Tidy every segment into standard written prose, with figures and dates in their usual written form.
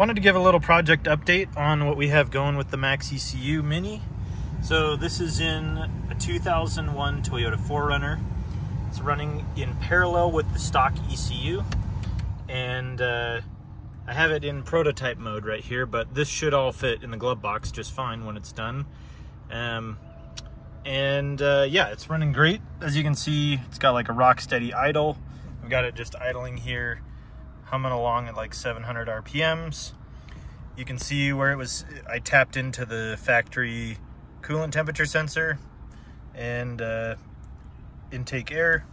Wanted to give a little project update on what we have going with the MaxxECU Mini. So this is in a 2001 Toyota 4runner. It's running in parallel with the stock ECU, and I have it in prototype mode right here, but this should all fit in the glove box just fine when it's done. Yeah, it's running great. As you can see, it's got like a rock steady idle. We've got it just idling here, humming along at like 700 RPMs. You can see where it was, I tapped into the factory coolant temperature sensor and intake air.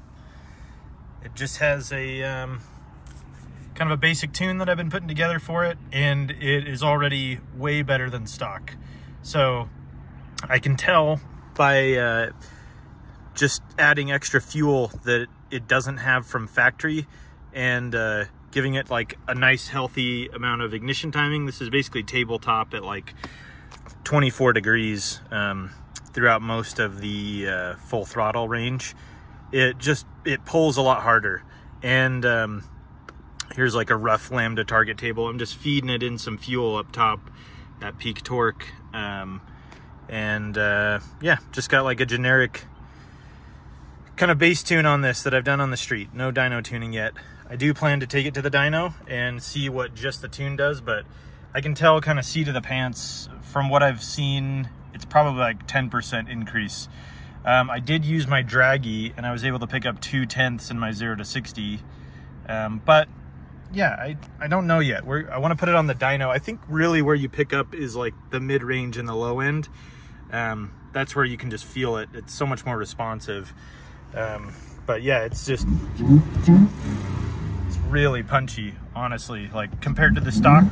It just has a kind of a basic tune that I've been putting together for it, and it is already way better than stock. So I can tell by just adding extra fuel that it doesn't have from factory and giving it like a nice healthy amount of ignition timing. This is basically tabletop at like 24 degrees throughout most of the full throttle range. It pulls a lot harder. And here's like a rough lambda target table. I'm just feeding it in some fuel up top at peak torque. Yeah, just got like a generic kind of bass tune on this that I've done on the street. No dyno tuning yet. I do plan to take it to the dyno and see what just the tune does, but I can tell kind of seat to the pants from what I've seen. It's probably like 10% increase. I did use my draggy and I was able to pick up 2/10 in my 0 to 60. But yeah, I don't know yet. I want to put it on the dyno. I think really where you pick up is like the mid range and the low end. That's where you can just feel it. It's so much more responsive. But yeah, it's really punchy, honestly. Like compared to the stock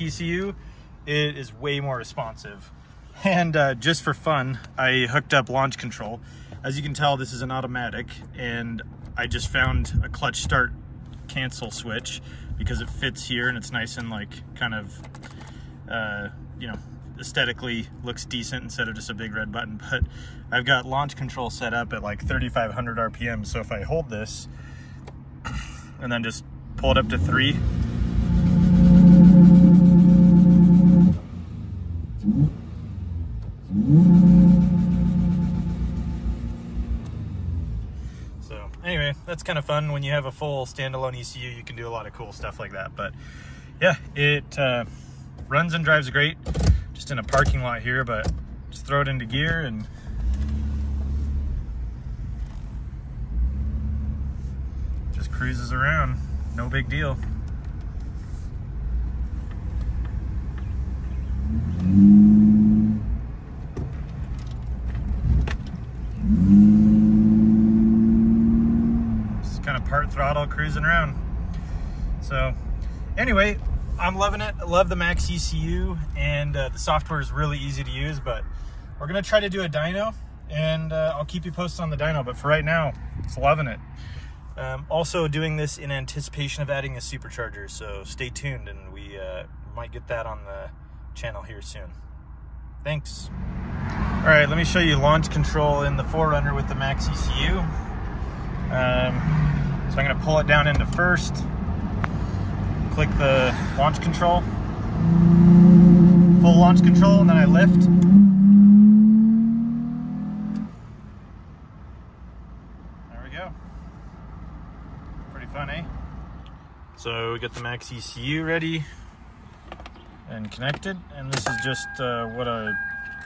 ECU, it is way more responsive. And just for fun, I hooked up launch control. As you can tell, this is an automatic, and I just found a clutch start cancel switch because it fits here and it's nice and like kind of, you know, aesthetically looks decent instead of just a big red button. But I've got launch control set up at like 3,500 RPM. So if I hold this and then just pull it up to 3, so anyway, that's kind of fun. When you have a full standalone ECU, you can do a lot of cool stuff like that. But yeah, it runs and drives great. Just in a parking lot here, but just throw it into gear and just cruises around. No big deal. Just kind of part throttle cruising around. So anyway, I'm loving it. I love the MaxxECU, and the software is really easy to use, but we're going to try to do a dyno, and I'll keep you posted on the dyno, but for right now, it's loving it. Also doing this in anticipation of adding a supercharger, so stay tuned, and we might get that on the channel here soon. Thanks. All right, let me show you launch control in the 4runner with the MaxxECU. So I'm going to pull it down into first. Click the launch control, full launch control, and then I lift. There we go. Pretty fun, eh? So we got the MaxxECU ready and connected, and this is just what a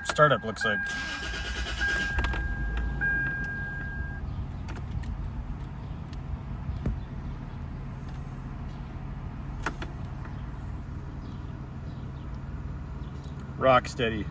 startup looks like. Rock steady.